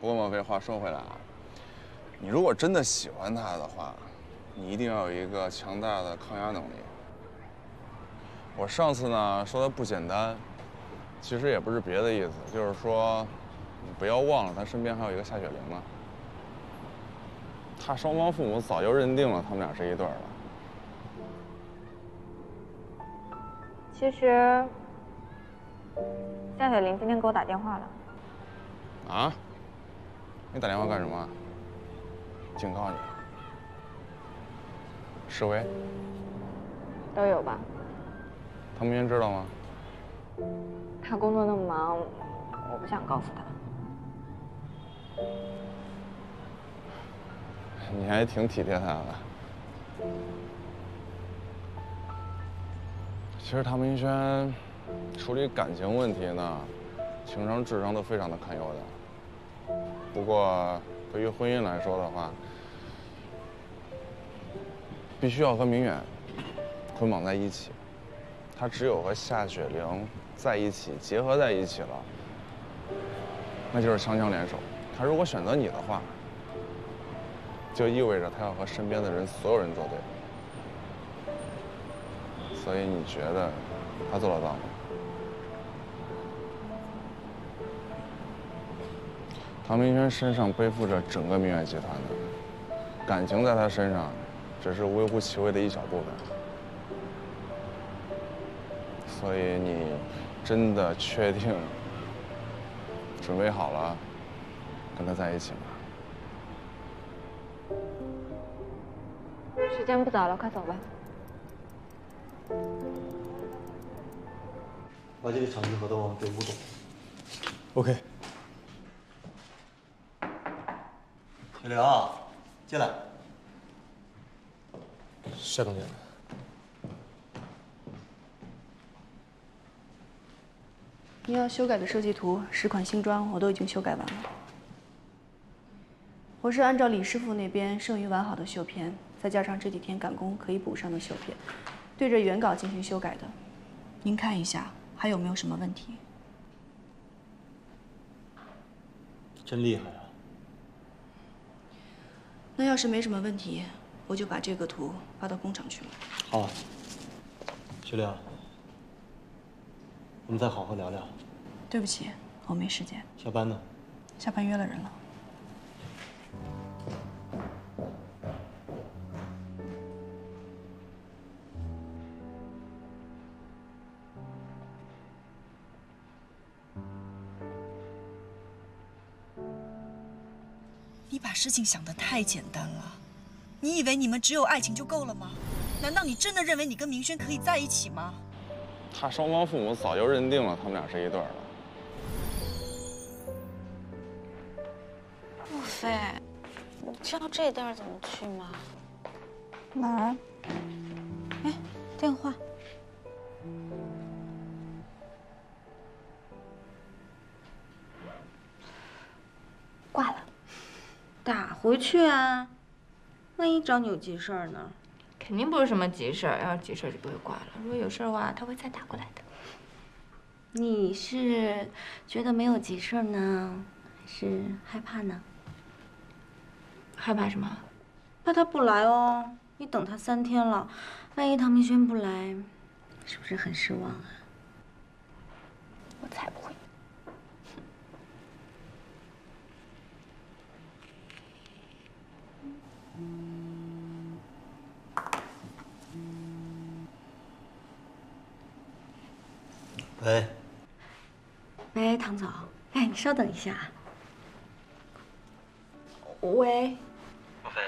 不过莫非话说回来啊，你如果真的喜欢他的话，你一定要有一个强大的抗压能力。我上次呢说他不简单，其实也不是别的意思，就是说你不要忘了他身边还有一个夏雪玲呢。他双方父母早就认定了他们俩是一对了。 其实，夏雪玲今天给我打电话了。啊？你打电话干什么？警告你，示威都有吧？唐明渊知道吗？他工作那么忙，我不想告诉他。你还挺体贴他的。 其实唐明轩处理感情问题呢，情商、智商都非常的堪忧的。不过对于婚姻来说的话，必须要和明远捆绑在一起。他只有和夏雪玲在一起，结合在一起了，那就是强强联手。他如果选择你的话，就意味着他要和身边的人所有人作对。 所以你觉得他做得到吗？唐明轩身上背负着整个明远集团的感情，在他身上只是微乎其微的一小部分。所以你真的确定准备好了跟他在一起吗？时间不早了，快走吧。 把这个场地合同给吴总。OK。雪玲，进来。夏总监。你要修改的设计图、10款新装，我都已经修改完了。我是按照李师傅那边剩余完好的绣片，再加上这几天赶工可以补上的绣片，对着原稿进行修改的。您看一下。 还有没有什么问题？真厉害啊！那要是没什么问题，我就把这个图发到工厂去了。好，啊，雪玲，我们再好好聊聊。对不起，我没时间。下班呢？下班约了人了。 把事情想得太简单了，你以为你们只有爱情就够了吗？难道你真的认为你跟明轩可以在一起吗？他双方父母早就认定了他们俩是一对了。莫非你知道这地儿怎么去吗？哪儿？哎，电话。挂了。 打回去啊，万一找你有急事儿呢？肯定不是什么急事儿，要是急事儿就不会挂了。如果有事儿的话，他会再打过来的。你是觉得没有急事儿呢，还是害怕呢？害怕什么？怕他不来哦。你等他3天了，万一唐明轩不来，是不是很失望啊？我才不会。 喂，喂，唐总，哎，你稍等一下。喂，莫非？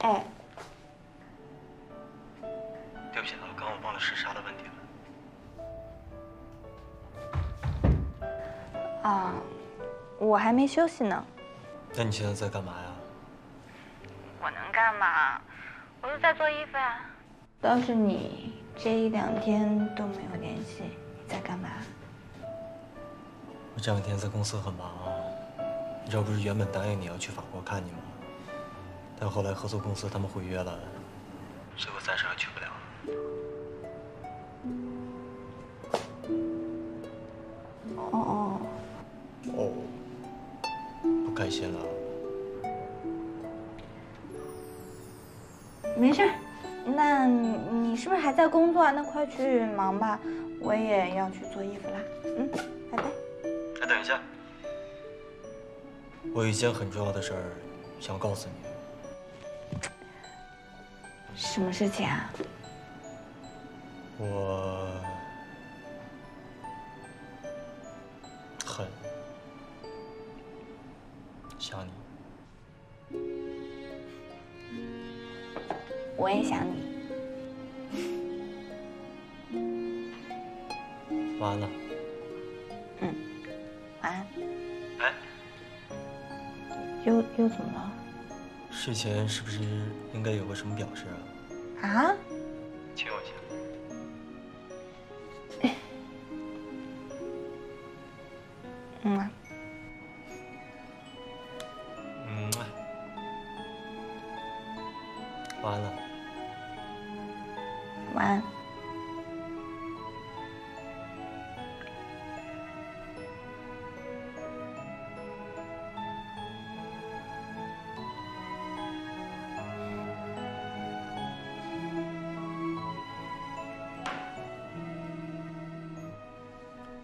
哎，对不起啊，刚刚我忘了时差的问题了。啊，我还没休息呢。那你现在在干嘛呀？我能干嘛？我就在做衣服呀。倒是你。 这1、2天都没有联系，你在干嘛？我这2天在公司很忙啊。你这不是原本答应你要去法国看你吗？但后来合作公司他们毁约了，所以我暂时还去不了。哦哦，不开心了？没事，那你是不是还在工作啊？那快去忙吧，我也要去做衣服啦。嗯，拜拜。哎，等一下，我有一件很重要的事儿想告诉你。什么事情啊？我很想你，我也想你。晚安了。嗯，晚安。哎，又怎么了？睡前是不是应该有个什么表示啊？啊？亲我一下。 嗯啊，嗯啊，晚安了，晚安。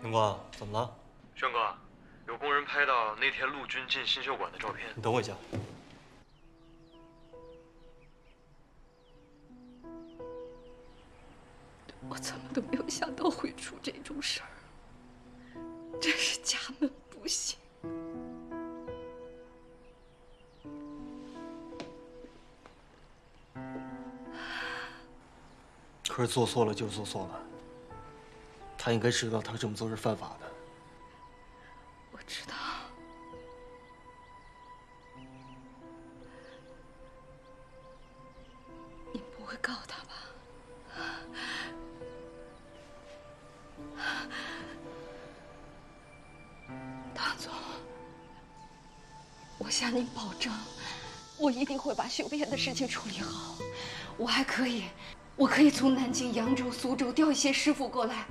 云光，怎么了？轩哥。 有工人拍到那天陆军进新秀馆的照片。你等我一下。我怎么都没有想到会出这种事儿，真是家门不幸。可是做错了就是做错了，他应该知道他这么做是犯法的。 知道，你不会告他吧，唐总？我向您保证，我一定会把修片的事情处理好。我可以从南京、扬州、苏州调一些师傅过来，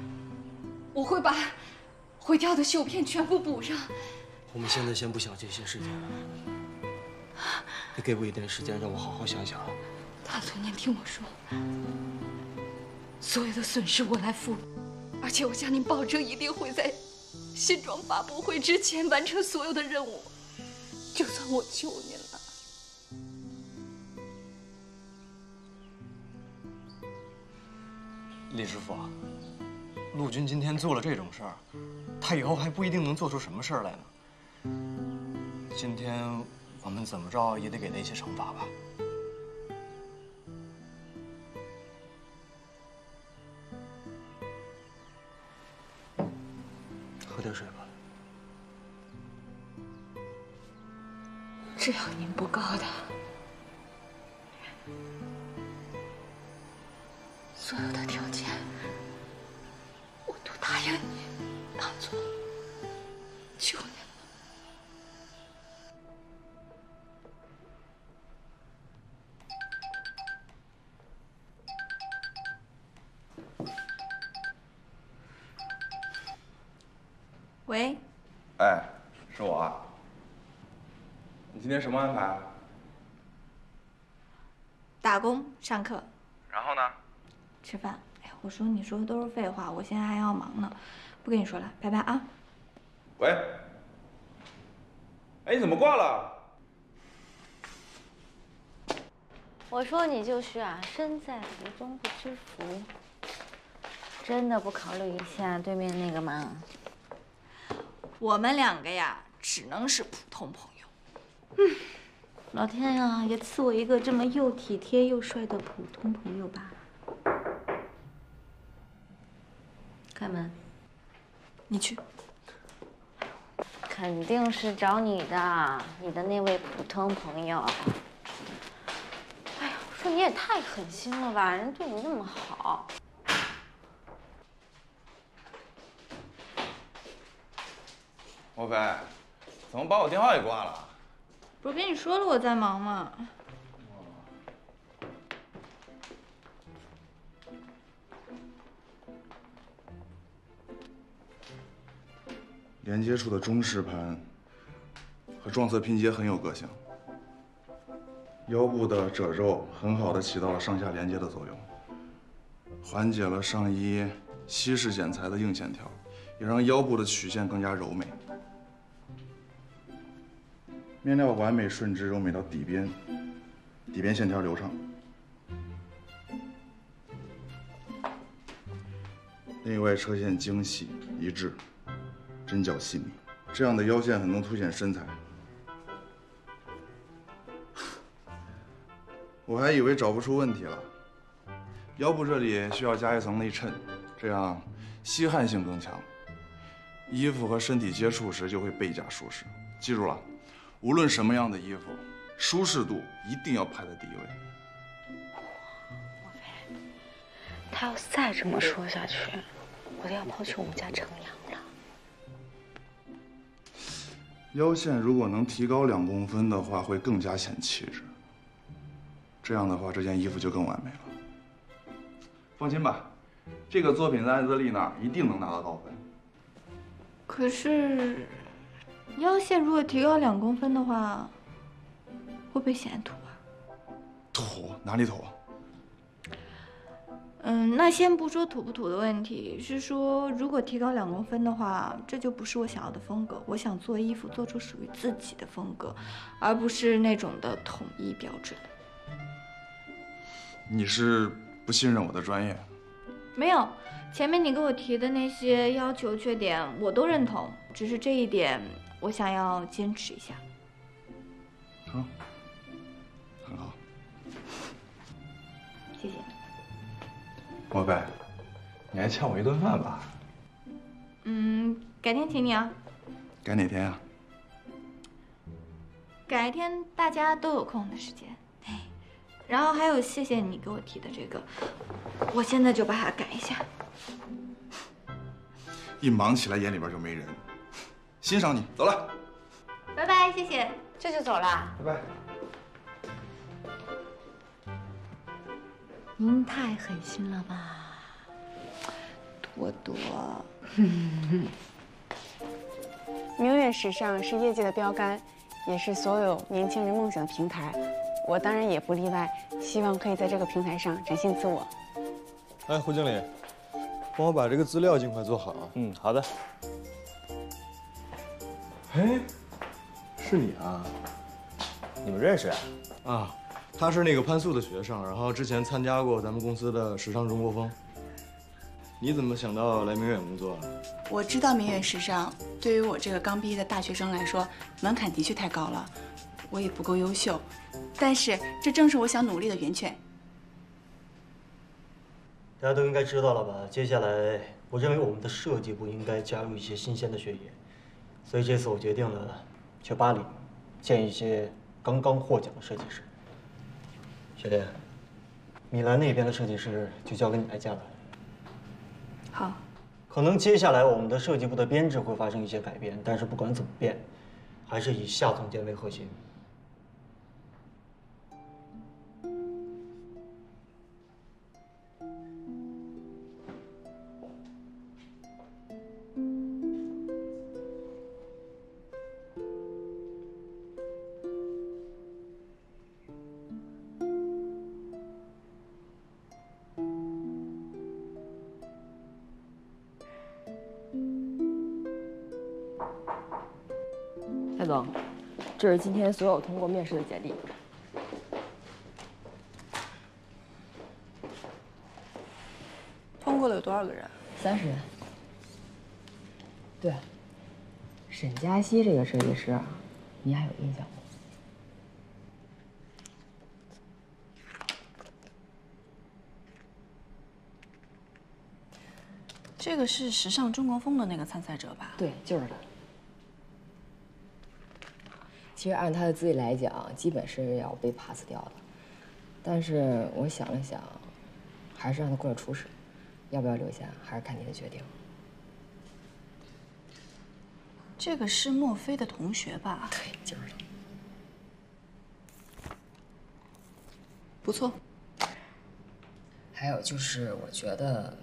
我会把。 毁掉的绣片全部补上。我们现在先不想这些事情，你给我一点时间，让我好好想想。大总，您听我说，所有的损失我来负，而且我向您保证，一定会在新装发布会之前完成所有的任务，就算我救您了。 李师傅啊。 陆军今天做了这种事儿，他以后还不一定能做出什么事儿来呢。今天我们怎么着也得给他一些惩罚吧。喝点水吧。只要您不告他，所有的条件。 答应你，唐总，求你了。喂，哎，是我啊。你今天什么安排啊？打工、上课。然后呢？吃饭。 我说，你说的都是废话，我现在还要忙呢，不跟你说了，拜拜啊。喂，哎，你怎么挂了？我说你就是啊，身在福中不知福，真的不考虑一下对面那个吗？我们两个呀，只能是普通朋友。嗯，老天呀，也赐我一个这么又体贴又帅的普通朋友吧。 开门，你去。肯定是找你的，你的那位普通朋友。哎呀，我说你也太狠心了吧，人对你那么好。莫非，怎么把我电话也挂了？不是跟你说了我在忙吗？ 连接处的中式盘和可撞色拼接很有个性，腰部的褶皱很好的起到了上下连接的作用，缓解了上衣西式剪裁的硬线条，也让腰部的曲线更加柔美。面料完美顺织，柔美到底边，底边线条流畅。 内外车线精细一致，针脚细密，这样的腰线很能凸显身材。我还以为找不出问题了，腰部这里需要加一层内衬，这样吸汗性更强，衣服和身体接触时就会倍加舒适。记住了，无论什么样的衣服，舒适度一定要排在第一位。莫非他要再这么说下去？ 我都要抛弃我们家程阳了。腰线如果能提高2公分的话，会更加显气质。这样的话，这件衣服就更完美了。放心吧，这个作品在艾泽丽那儿一定能拿到高分。可是，腰线如果提高2公分的话，会不会显土啊？土？哪里土？ 那先不说土不土的问题，是说如果提高2公分的话，这就不是我想要的风格。我想做衣服，做出属于自己的风格，而不是那种的统一标准。你是不信任我的专业？没有，前面你给我提的那些要求、缺点我都认同，只是这一点我想要坚持一下。好，很好，谢谢。 莫非，你还欠我一顿饭吧？改天请你啊。改哪天啊？改天大家都有空的时间。哎，然后还有，谢谢你给我提的这个，我现在就把它改一下。一忙起来眼里边就没人。欣赏你，走了。拜拜，谢谢，这就走了。拜拜。 您太狠心了吧，朵朵。明月时尚是业界的标杆，也是所有年轻人梦想的平台，我当然也不例外。希望可以在这个平台上展现自我。哎，胡经理，帮我把这个资料尽快做好啊。嗯，好的。哎，是你啊？你们认识啊？啊。 他是那个潘素的学生，然后之前参加过咱们公司的时尚中国风。你怎么想到来明远工作啊？我知道明远时尚对于我这个刚毕业的大学生来说，门槛的确太高了，我也不够优秀，但是这正是我想努力的源泉。大家都应该知道了吧？接下来，我认为我们的设计部应该加入一些新鲜的血液，所以这次我决定了去巴黎，见一些刚刚获奖的设计师。 雪莲，米兰那边的设计师就交给你来架了。好。可能接下来我们的设计部的编制会发生一些改变，但是不管怎么变，还是以夏总监为核心。这是今天所有通过面试的简历。通过了有多少个人？30人。对，沈佳熙这个设计师啊，你还有印象吗？这个是时尚中国风的那个参赛者吧？对，就是他。 其实按他的资历来讲，基本是要被 pass 掉的。但是我想了想，还是让他过来初试，要不要留下还是看你的决定。这个是莫非的同学吧？对，就是他。不错。还有就是，我觉得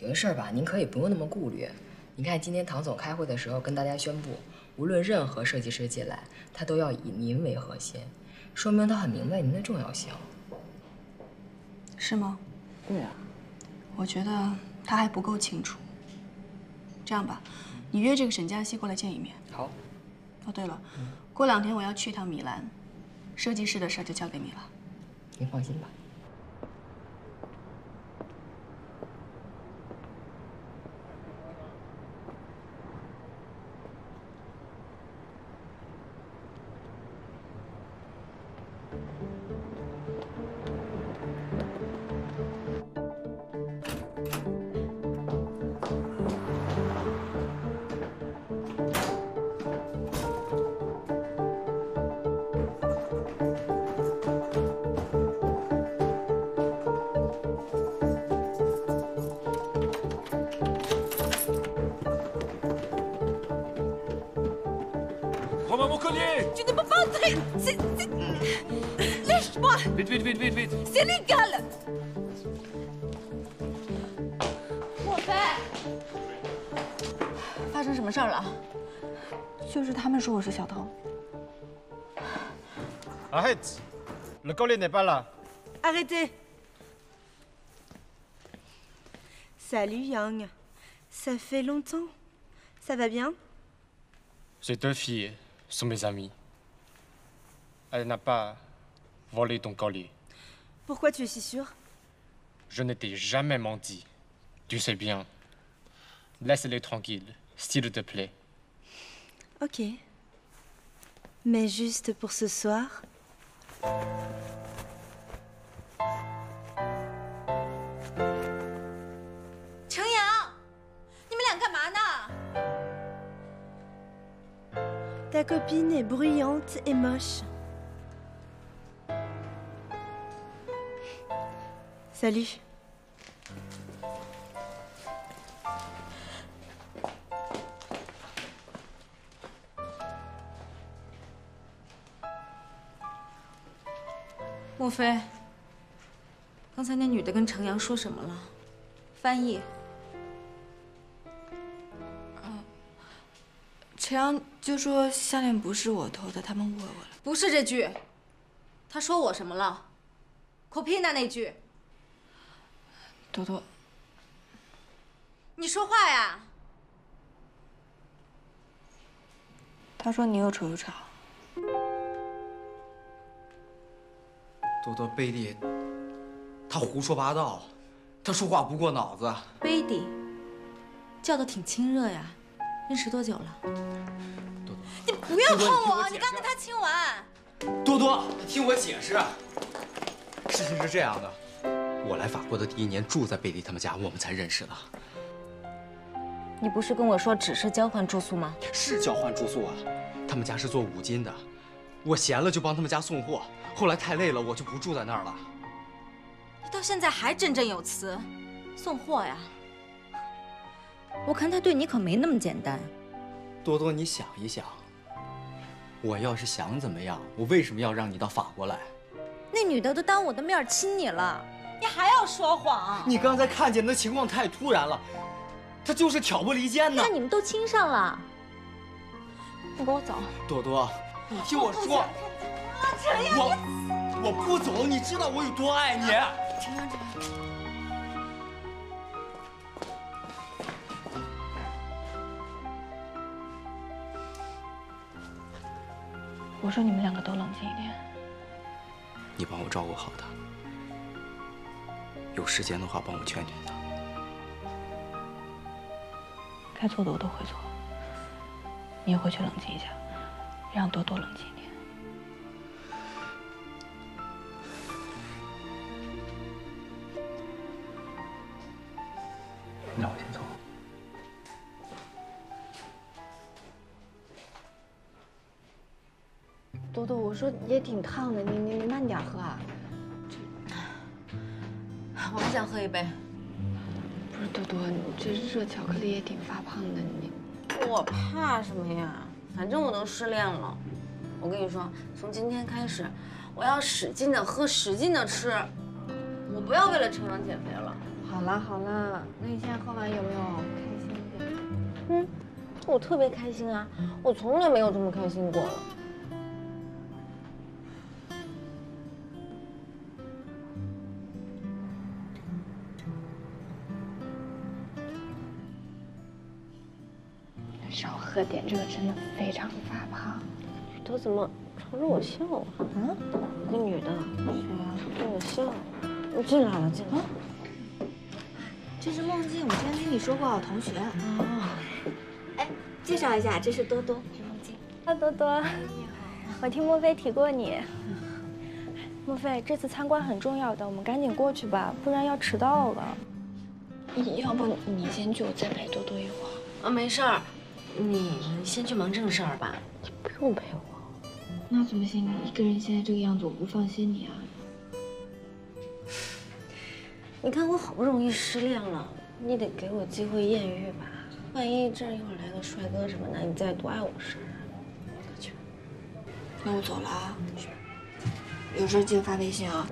有些事儿吧，您可以不用那么顾虑。你看，今天唐总开会的时候跟大家宣布。无论任何设计师进来，他都要以您为核心，说明他很明白您的重要性。是吗？对啊，我觉得他还不够清楚。这样吧，你约这个沈佳熙过来见一面。好。哦，对了，过2天我要去一趟米兰，设计师的事就交给你了。您放心吧。 Tu ne peux pas entrer. Lèche-moi. Vite, vite, vite, vite, vite. C'est légal.莫非发生什么事儿了？就是他们说我是小偷。Arrête. Le collier n'est pas là. Arrêtez. Salut Yang. Ça fait longtemps. Ça va bien? Ces deux filles. Sont mes amis. Elle n'a pas volé ton collier. Pourquoi tu es si sûr? Je ne t'ai jamais menti. Tu sais bien. Laisse-les tranquilles, s'il te plaît. Ok. Mais juste pour ce soir. Chen Yang, 你们俩干嘛呢？ Ta copine est bruyante et moche. Salut.莫非，刚才那女的跟程阳说什么了？翻译。陈阳就说项链不是我偷的，他们误会我了。不是这句，他说我什么了 ？Kopina 那句。朵朵，你说话呀！他说你又丑又吵。朵朵，贝蒂，他胡说八道，他说话不过脑子。贝蒂，叫的挺亲热呀。 认识多久了？多多，你不要碰我！你刚跟他亲完。多多，你听我解释。事情是这样的，我来法国的第1年住在贝蒂他们家，我们才认识的。你不是跟我说只是交换住宿吗？是交换住宿啊，他们家是做五金的，我闲了就帮他们家送货，后来太累了，我就不住在那儿了。你到现在还振振有词，送货呀？ 我看他对你可没那么简单，多多，你想一想，我要是想怎么样，我为什么要让你到法国来？那女的都当我的面亲你了，你还要说谎？你刚才看见的情况太突然了，她就是挑拨离间呢。那你们都亲上了，你跟我走。多多，你听我说，我不走，你知道我有多爱你。陈阳，陈阳。 我说你们2个都冷静一点。你帮我照顾好他，有时间的话帮我劝劝他。该做的我都会做，你也回去冷静一下，让多多冷静一点。那我先走。 多多，我说也挺烫的，你慢点喝啊。我还想喝一杯。不是多多，你这热巧克力也挺发胖的，你。我怕什么呀？反正我都失恋了。我跟你说，从今天开始，我要使劲的喝，使劲的吃。我不要为了成长减肥了。好了好了，那你现在喝完有没有开心一点？嗯。我特别开心啊，我从来没有这么开心过了。少喝点，这个真的非常发胖。都怎么朝着我笑啊？嗯，那女的，谁啊？对我笑。你进来了，进来了。这是梦境，我之前听你说过，我同学。哦。哎，介绍一下，这是多多，是梦境。啊，多多，我听莫非提过你。莫非，这次参观很重要的，我们赶紧过去吧，不然要迟到了。要不你先去，我再陪多多一会儿。 啊，没事儿，你先去忙正事儿吧，你不用陪我。那怎么行？你一个人现在这个样子，我不放心你啊。你看我好不容易失恋了，你得给我机会艳遇吧，万一这一会儿来个帅哥什么的，你再多碍我事儿。去，那我走了啊，有事记得发微信啊。